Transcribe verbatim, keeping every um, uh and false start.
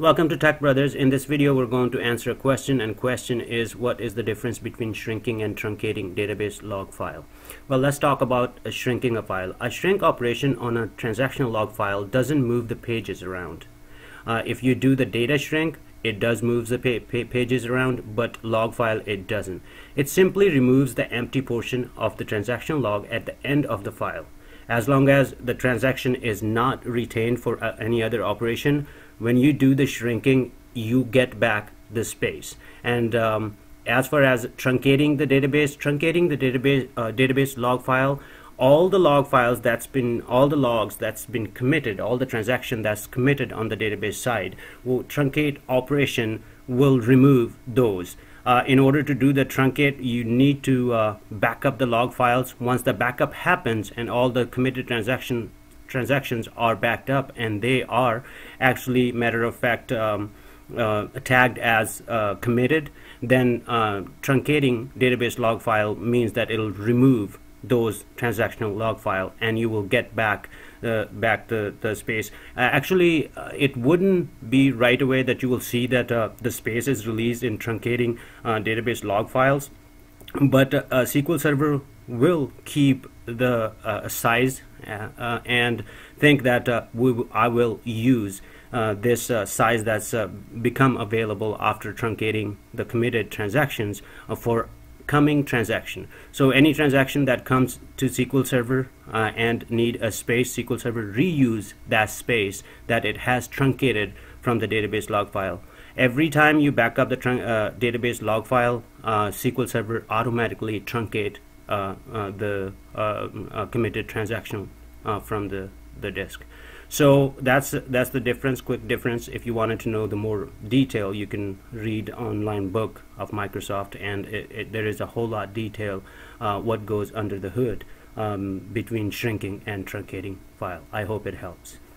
Welcome to Tech Brothers. In this video we're going to answer a question, and question is, what is the difference between shrinking and truncating database log file? Well, let's talk about a shrinking a file. A shrink operation on a transactional log file doesn't move the pages around. Uh, if you do the data shrink, it does move the pa pa pages around, but log file it doesn't. It simply removes the empty portion of the transaction log at the end of the file. As long as the transaction is not retained for uh, any other operation, when you do the shrinking, you get back the space. And um, as far as truncating the database, truncating the database uh, database log file, all the log files that's been, all the logs that's been committed, all the transaction that's committed on the database side, will truncate operation will remove those. Uh, in order to do the truncate, you need to uh, back up the log files. Once the backup happens and all the committed transaction transactions are backed up, and they are actually, matter of fact, um, uh, tagged as uh, committed, then uh, truncating database log file means that it'll remove those transactional log file, and you will get back uh, back the, the space. Uh, actually, uh, it wouldn't be right away that you will see that uh, the space is released in truncating uh, database log files, but uh, a S Q L Server will keep the uh, size uh, uh, and think that uh, we w I will use uh, this uh, size that's uh, become available after truncating the committed transactions uh, for coming transaction. So any transaction that comes to S Q L Server uh, and need a space, S Q L Server reuse that space that it has truncated from the database log file. Every time you back up the trun uh, database log file, uh, S Q L Server automatically truncate uh, uh, the uh, uh, committed transaction uh, from the the disk. So that's that's the difference, quick difference. If you wanted to know the more detail, you can read online book of Microsoft, and it, it, there is a whole lot detail uh, what goes under the hood um, between shrinking and truncating file. I hope it helps.